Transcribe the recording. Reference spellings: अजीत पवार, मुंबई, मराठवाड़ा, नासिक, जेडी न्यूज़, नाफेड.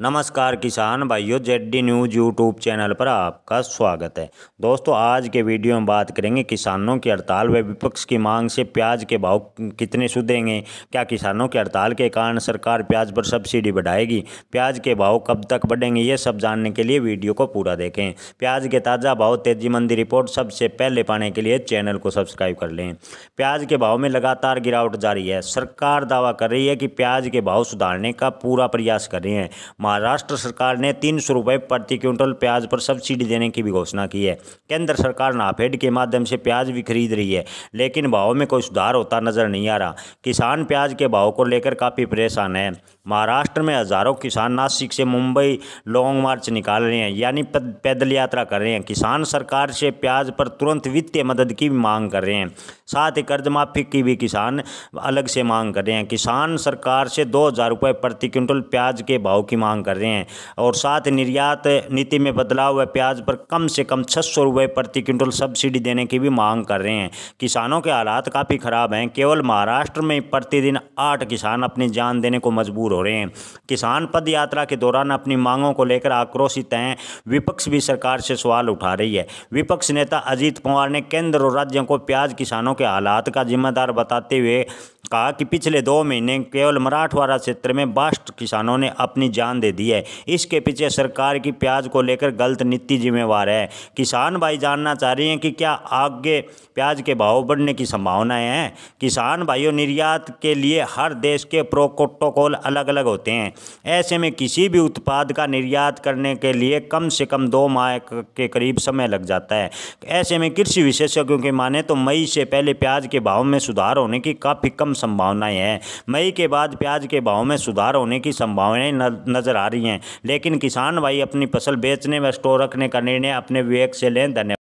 नमस्कार किसान भाइयों, जेडी न्यूज़ यूट्यूब चैनल पर आपका स्वागत है। दोस्तों, आज के वीडियो में बात करेंगे किसानों की हड़ताल व विपक्ष की मांग से प्याज के भाव कितने सुधरेंगे, क्या किसानों की हड़ताल के कारण सरकार प्याज पर सब्सिडी बढ़ाएगी, प्याज के भाव कब तक बढ़ेंगे, ये सब जानने के लिए वीडियो को पूरा देखें। प्याज के ताज़ा भाव तेजी मंदी रिपोर्ट सबसे पहले पाने के लिए चैनल को सब्सक्राइब कर लें। प्याज के भाव में लगातार गिरावट जारी है। सरकार दावा कर रही है कि प्याज के भाव सुधारने का पूरा प्रयास कर रही है। महाराष्ट्र सरकार ने 300 रुपये प्रति क्विंटल प्याज पर सब्सिडी देने की भी घोषणा की है। केंद्र सरकार नाफेड के माध्यम से प्याज भी खरीद रही है, लेकिन भाव में कोई सुधार होता नजर नहीं आ रहा। किसान प्याज के भाव को लेकर काफ़ी परेशान हैं। महाराष्ट्र में हज़ारों किसान नासिक से मुंबई लॉन्ग मार्च निकाल रहे हैं, यानी पैदल यात्रा कर रहे हैं। किसान सरकार से प्याज पर तुरंत वित्तीय मदद की मांग कर रहे हैं, साथ ही कर्ज माफी की भी किसान अलग से मांग कर रहे हैं। किसान सरकार से 2000 रुपये प्रति क्विंटल प्याज के भाव की मांग कर रहे हैं और साथ निर्यात नीति में बदलाव व प्याज पर कम से कम 600 रुपये प्रति क्विंटल सब्सिडी देने की भी मांग कर रहे हैं। किसानों के हालात काफ़ी ख़राब हैं। केवल महाराष्ट्र में प्रतिदिन 8 किसान अपनी जान देने को मजबूर हो रहे हैं। किसान पद यात्रा के दौरान अपनी मांगों को लेकर आक्रोशित हैं। विपक्ष भी सरकार से सवाल उठा रही है। विपक्ष नेता अजीत पवार ने केंद्र और राज्यों को प्याज किसानों के हालात का जिम्मेदार बताते हुए कहा कि पिछले 2 महीने केवल मराठवाड़ा क्षेत्र में 62 किसानों ने अपनी जान दे दी है। इसके पीछे सरकार की प्याज को लेकर गलत नीति जिम्मेवार है। किसान भाई जानना चाह रहे हैं कि क्या आगे प्याज के भाव बढ़ने की संभावनाएं हैं। किसान भाइयों, निर्यात के लिए हर देश के प्रोटोकॉल अलग अलग होते हैं। ऐसे में किसी भी उत्पाद का निर्यात करने के लिए कम से कम 2 माह के करीब समय लग जाता है। ऐसे में कृषि विशेषज्ञों की माने तो मई से पहले प्याज के भाव में सुधार होने की काफ़ी कम संभावनाएं हैं। मई के बाद प्याज के भाव में सुधार होने की संभावनाएं नजर आ रही हैं, लेकिन किसान भाई अपनी फसल बेचने व स्टोर रखने का निर्णय अपने विवेक से लें। धन्यवाद।